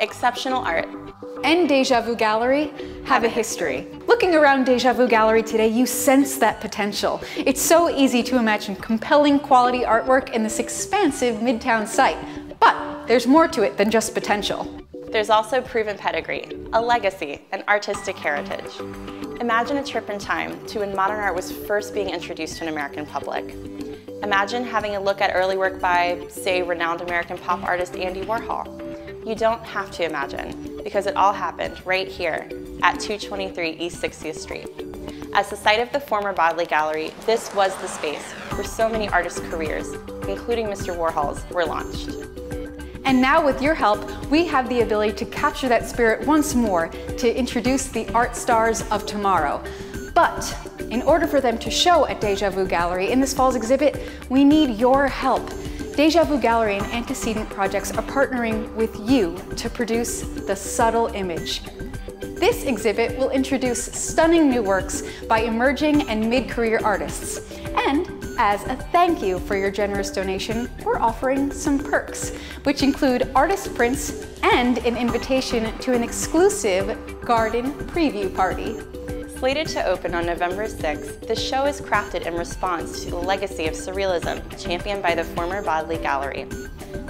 exceptional art. And Deja Vu Gallery have a history. Looking around Deja Vu Gallery today, you sense that potential. It's so easy to imagine compelling quality artwork in this expansive Midtown site, but there's more to it than just potential. There's also proven pedigree, a legacy, an artistic heritage. Imagine a trip in time to when modern art was first being introduced to an American public. Imagine having a look at early work by, say, renowned American pop artist Andy Warhol. You don't have to imagine, because it all happened right here at 223 East 60th Street. As the site of the former Bodley Gallery, this was the space where so many artists' careers, including Mr. Warhol's, were launched. And now with your help, we have the ability to capture that spirit once more to introduce the art stars of tomorrow. But in order for them to show at Deja Vu Gallery in this fall's exhibit, we need your help. Deja Vu Gallery and Antecedent Projects are partnering with you to produce the Subtle Image. This exhibit will introduce stunning new works by emerging and mid-career artists. And as a thank you for your generous donation, we're offering some perks, which include artist prints and an invitation to an exclusive garden preview party. Slated to open on November 6th, the show is crafted in response to the legacy of surrealism championed by the former Bodley Gallery.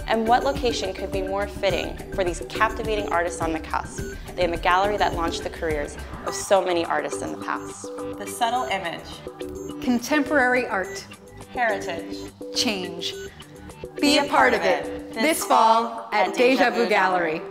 And what location could be more fitting for these captivating artists on the cusp than the gallery that launched the careers of so many artists in the past? The Subtle Image. Contemporary art. Heritage. Change. Be a part of it this fall at Deja Vu Gallery.